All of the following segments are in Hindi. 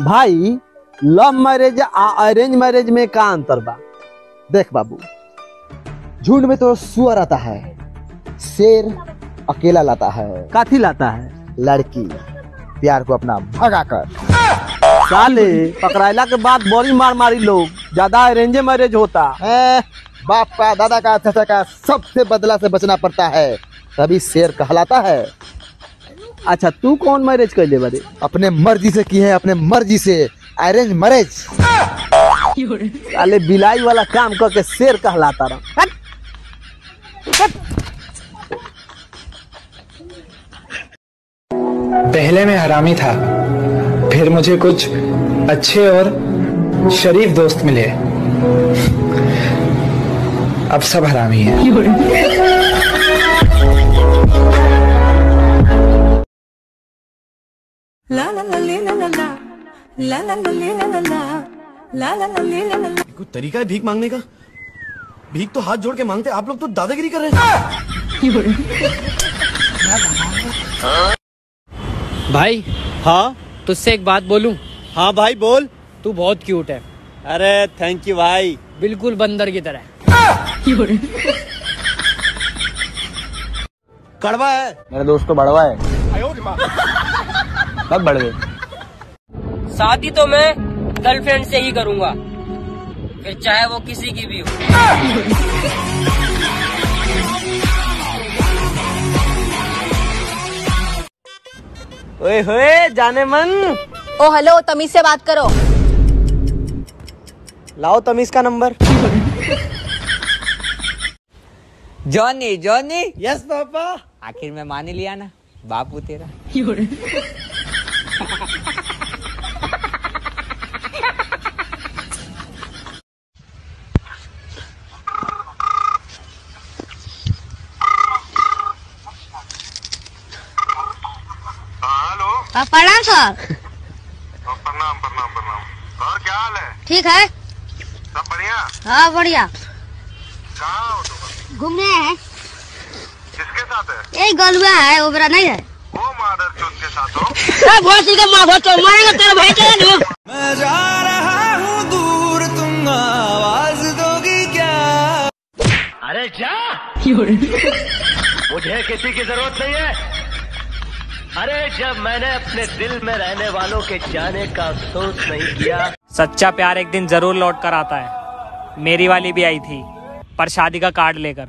भाई लव मैरिज आ अरेंज मैरिज में का अंतर बा? देख बाबू, झुंड में तो सुअर आता है, शेर अकेला लाता है। काथी लाता है? लड़की, प्यार को अपना भगा कर। साले पकड़ाइला के बाद बड़ी मार मारी लोग, ज्यादा अरेंज मैरिज होता है। बाप का, दादा का, चाचा का सबसे बदला से बचना पड़ता है, तभी शेर कहलाता है। अच्छा, तू कौन मैरिज कर ले बारे? अपने मर्जी से की है, अपने मर्जी से अरेंज मैरिज। अरे बिलाई वाला काम करके शेर कहलाता रहा। पहले मैं हरामी था, फिर मुझे कुछ अच्छे और शरीफ दोस्त मिले, अब सब हरामी है। La la la la la la la la la la la la la la। कोई तरीका है भीख मांगने का? भीख तो हाथ जोड़ के मांगते, आप लोग तो दादागिरी कर रहे हैं। भाई हाँ, तुझसे एक बात बोलूं? हाँ भाई बोल। तू बहुत क्यूट है। अरे थैंक यू भाई। बिल्कुल बंदर की तरह। कड़वा है मेरे दोस्त को, बड़वा है। सब बढ़ गए। शादी तो मैं गर्लफ्रेंड से ही करूंगा, फिर चाहे वो किसी की भी हो। ओए होए जाने मन। ओ हेलो, तमीज से बात करो। लाओ तमीज का number. Johnny Johnny. Yes papa. आखिर मैं मान लिया ना बापू तेरा। प्रणाम सर। प्रणाम प्रणाम प्रणाम। और क्या हाल है? ठीक है, सब बढ़िया। हाँ बढ़िया। कहाँ हो तुम? घूमने हैं। किसके साथ है? एक गलुआ है, वो मेरा नहीं है। वो मादर चोद के साथ हो? अरे भोसड़ी का माँ, भोसड़ी मारेगा तेरे भाई के लिए। मैं जा रहा हूँ दूर, तुम आवाज दोगी क्या? अरे जा, मुझे किसी की जरूरत नहीं है। अरे जब मैंने अपने दिल में रहने वालों के जाने का अफसोस नहीं किया। सच्चा प्यार एक दिन जरूर लौट कर आता है। मेरी वाली भी आई थी, पर शादी का कार्ड लेकर।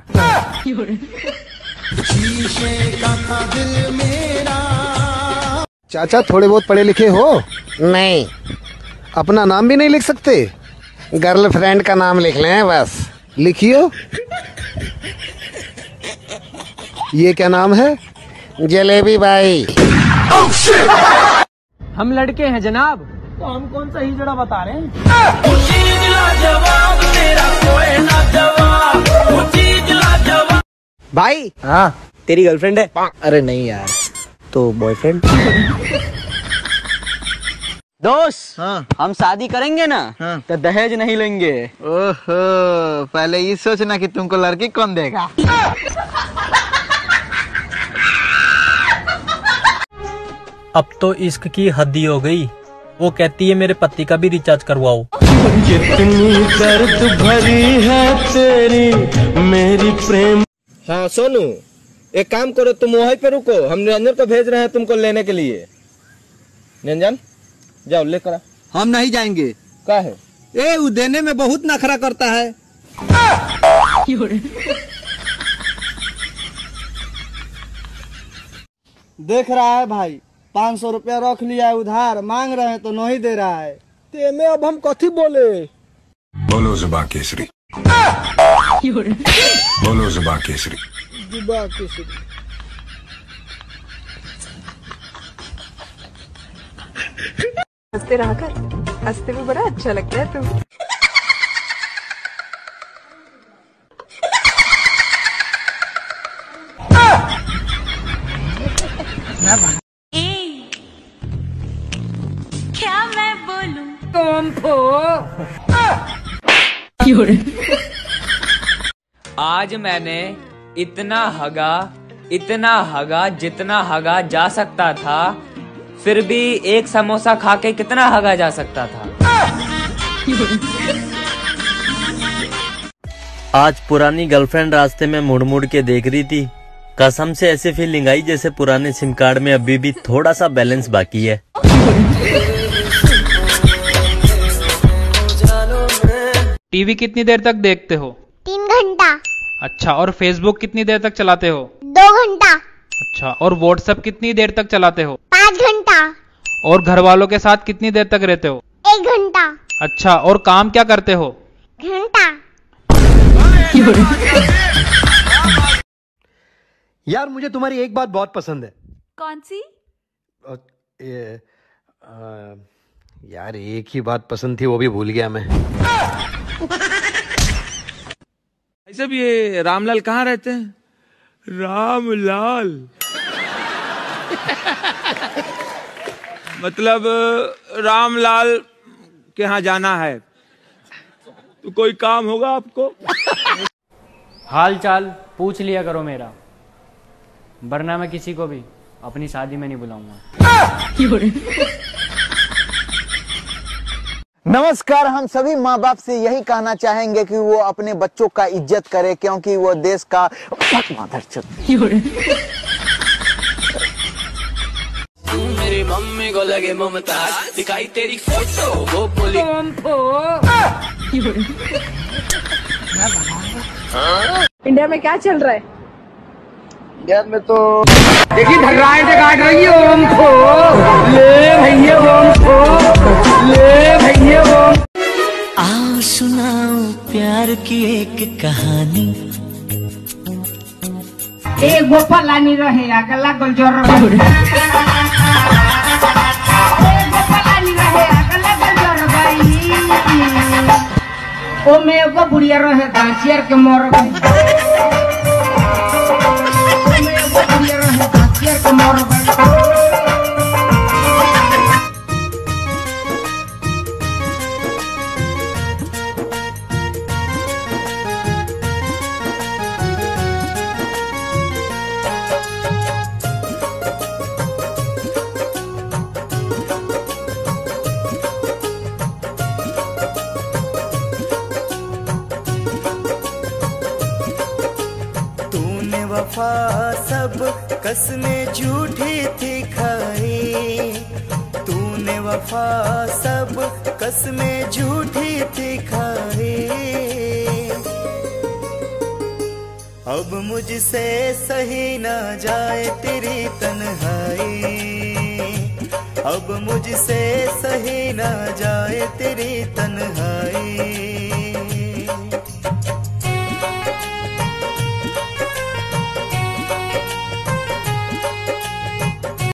चाचा थोड़े बहुत पढ़े लिखे हो? नहीं। अपना नाम भी नहीं लिख सकते? गर्लफ्रेंड का नाम लिख लें बस। लिखियो। ये क्या नाम है? जलेबी भाई। हम लड़के हैं जनाब, तो हम कौन सा हिजड़ा बता रहे हैं? भाई हाँ, तेरी गर्लफ्रेंड है? अरे नहीं यार, तो बॉयफ्रेंड। दोस्त हाँ, हम शादी करेंगे ना हाँ, तो दहेज नहीं लेंगे। ओहो, पहले ये सोचना कि तुमको लड़की कौन देगा। अब तो इश्क की हद ही हो गई। वो कहती है मेरे पति का भी रिचार्ज करवाओ। कितनी दर्द भरी है तेरी मेरी प्रेम। हाँ सोनू, एक काम करो, तुम वहीं पे रुको, हम निरंजन को भेज रहे हैं तुमको लेने के लिए। निरंजन जाओ लेकर आ। हम नहीं जाएंगे। क्या है? ए वो देने में बहुत नखरा करता है। देख रहा है भाई, 500 रुपया रख लिया है उधार, मांग रहे हैं तो नहीं दे रहा है। ते में अब हम कथी बोले? बोलो जुबा केसरी, बोलो जुबा केसरी, जुबा केसरी। हंसते रहा कर, हंसते में बड़ा अच्छा लगता है तुम। आज मैंने इतना हगा जितना हगा जा सकता था, फिर भी एक समोसा खा के कितना हगा जा सकता था। आज पुरानी गर्लफ्रेंड रास्ते में मुड़ मुड़ के देख रही थी। कसम से ऐसी फीलिंग आई जैसे पुराने सिम कार्ड में अभी भी थोड़ा सा बैलेंस बाकी है। टीवी कितनी देर तक देखते हो? 3 घंटा। अच्छा, और फेसबुक कितनी देर तक चलाते हो? 2 घंटा। अच्छा, और व्हाट्सएप कितनी देर तक चलाते हो? 5 घंटा। और घर वालों के साथ कितनी देर तक रहते हो? 1 घंटा। अच्छा, और काम क्या करते हो? घंटा। यार मुझे तुम्हारी एक बात बहुत पसंद है। कौन सी? यार एक ही बात पसंद थी, वो भी भूल गया मैं। भाई साहब ये रामलाल कहाँ रहते हैं? रामलाल मतलब रामलाल के यहाँ जाना है तो कोई काम होगा आपको? हाल चाल पूछ लिया करो मेरा, वरना मैं किसी को भी अपनी शादी में नहीं बुलाऊंगा। नमस्कार, हम सभी माँ बाप से यही कहना चाहेंगे कि वो अपने बच्चों का इज्जत करे, क्योंकि वो देश का मेरी मम्मी को लगे ममता दिखाई तेरी फोटो वो इंडिया में क्या चल रहा है? इंडिया में तो देखिए ढगराटे काट रही है। ओम खो ले भैया, ओम खो ले भैया। आओ सुनाओ प्यार की एक कहानी। एक वो फलानी रहे अगला गुलजोर ओ में एगो बुढ़िया रहे घासियर के मोर सब कसमें झूठी थी खाई, तूने वफा सब कसमें झूठी थी खाई। अब मुझसे सही ना जाए तेरी तन्हाई, अब मुझसे सही ना जाए तेरी तन्हाई।